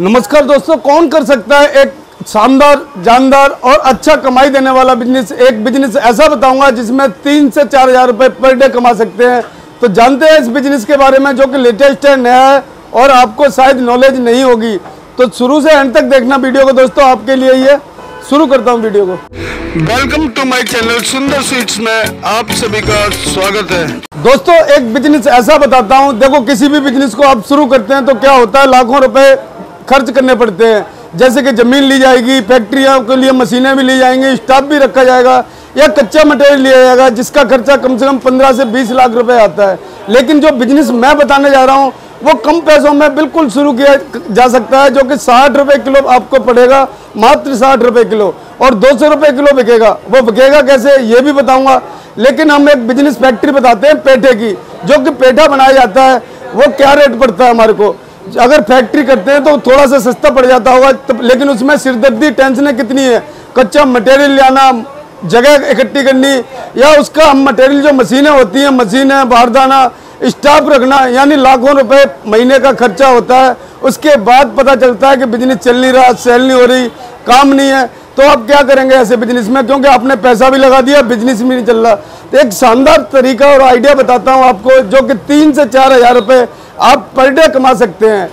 नमस्कार दोस्तों, कौन कर सकता है एक शानदार, जानदार और अच्छा कमाई देने वाला बिजनेस। एक बिजनेस ऐसा बताऊंगा जिसमें 3 से 4 हज़ार रुपये पर डे कमा सकते हैं। तो जानते हैं इस बिजनेस के बारे में जो कि लेटेस्ट है, नया है और आपको शायद नॉलेज नहीं होगी। तो शुरू से एंड तक देखना वीडियो को दोस्तों, आपके लिए ही है। शुरू करता हूँ वीडियो को। Welcome to my channel Sundar sweets में आप सभी का स्वागत है। दोस्तों एक बिजनेस ऐसा बताता हूँ, देखो किसी भी बिजनेस को आप शुरू करते हैं तो क्या होता है, लाखों रुपए खर्च करने पड़ते हैं। जैसे कि ज़मीन ली जाएगी, फैक्ट्रियों के लिए मशीनें भी ली जाएंगी, स्टाफ भी रखा जाएगा या कच्चा मटेरियल लिया जाएगा, जिसका खर्चा कम से कम 15 से 20 लाख रुपए आता है। लेकिन जो बिजनेस मैं बताने जा रहा हूँ वो कम पैसों में बिल्कुल शुरू किया जा सकता है, जो कि 60 रुपये किलो आपको पड़ेगा, मात्र 60 रुपये किलो और 200 रुपये किलो बिकेगा। वो बिकेगा कैसे ये भी बताऊँगा, लेकिन हम एक बिजनेस फैक्ट्री बताते हैं पेठे की, जो कि पेठा बनाया जाता है। वो क्या रेट पड़ता है हमारे को, अगर फैक्ट्री करते हैं तो थोड़ा सा सस्ता पड़ जाता होगा, लेकिन उसमें सिरदर्दी टेंशनें कितनी है, कच्चा मटेरियल लाना, जगह इकट्ठी करनी या उसका हम मटेरियल जो मशीनें होती हैं, मशीनें, बारदाना, स्टाफ रखना, यानी लाखों रुपए महीने का खर्चा होता है। उसके बाद पता चलता है कि बिजनेस चल नहीं रहा, सेल नहीं हो रही, काम नहीं है, तो आप क्या करेंगे ऐसे बिजनेस में, क्योंकि आपने पैसा भी लगा दिया, बिजनेस भी नहीं चल रहा। तो एक शानदार तरीका और आइडिया बताता हूँ आपको, जो कि 3 से 4 हज़ार रुपये आप पर डे कमा सकते हैं।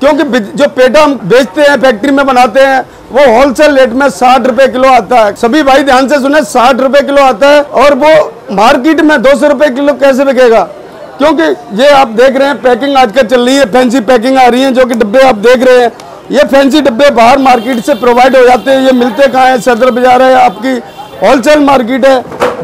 क्योंकि जो पेठा हम बेचते हैं, फैक्ट्री में बनाते हैं, वो होलसेल रेट में 60 रुपये किलो आता है। सभी भाई ध्यान से सुने, 60 रुपये किलो आता है और वो मार्केट में 200 रुपये किलो कैसे बिकेगा। क्योंकि ये आप देख रहे हैं पैकिंग आजकल चल रही है, फैंसी पैकिंग आ रही है, जो कि डब्बे आप देख रहे हैं, ये फैंसी डब्बे बाहर मार्केट से प्रोवाइड हो जाते हैं। ये मिलते कहाँ हैं, सदर बाजार है, आपकी होलसेल मार्केट है,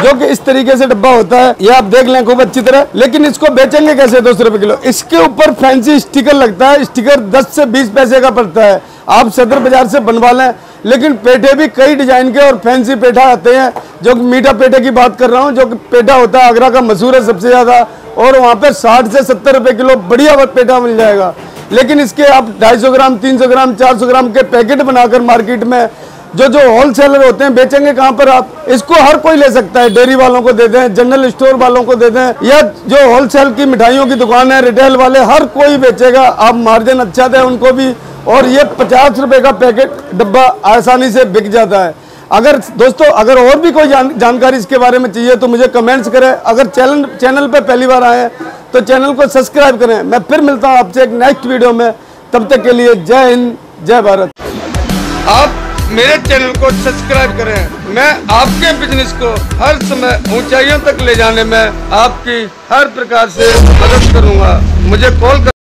जो कि इस तरीके से डब्बा होता है, ये आप देख लें खूब अच्छी तरह। लेकिन इसको बेचेंगे कैसे 200 रुपये किलो। इसके ऊपर फैंसी स्टिकर लगता है, स्टिकर 10 से 20 पैसे का पड़ता है, आप सदर बाजार से बनवा लें। लेकिन पेठे भी कई डिजाइन के और फैंसी पेठा आते हैं, जो कि मीठा पेठे की बात कर रहा हूँ, जो कि पेठा होता है आगरा का मशहूर है सबसे ज़्यादा, और वहाँ पर 60 से 70 रुपये किलो बढ़िया पेठा मिल जाएगा। लेकिन इसके आप 250 ग्राम, 300 ग्राम, 400 ग्राम के पैकेट बनाकर मार्केट में जो होलसेलर होते हैं बेचेंगे कहाँ पर। आप इसको हर कोई ले सकता है, डेयरी वालों को दे दें, जनरल स्टोर वालों को दे दें, या जो होलसेल की मिठाइयों की दुकान है, रिटेल वाले, हर कोई बेचेगा। आप मार्जिन अच्छा दें उनको भी, और ये 50 रुपये का पैकेट डब्बा आसानी से बिक जाता है। अगर दोस्तों अगर और भी कोई जानकारी इसके बारे में चाहिए तो मुझे कमेंट्स करें। अगर चैनल पर पहली बार आए तो चैनल को सब्सक्राइब करें। मैं फिर मिलता हूँ आपसे एक नेक्स्ट वीडियो में, तब तक के लिए जय हिंद, जय भारत। आप मेरे चैनल को सब्सक्राइब करें, मैं आपके बिजनेस को हर समय ऊंचाइयों तक ले जाने में आपकी हर प्रकार से मदद करूंगा। मुझे कॉल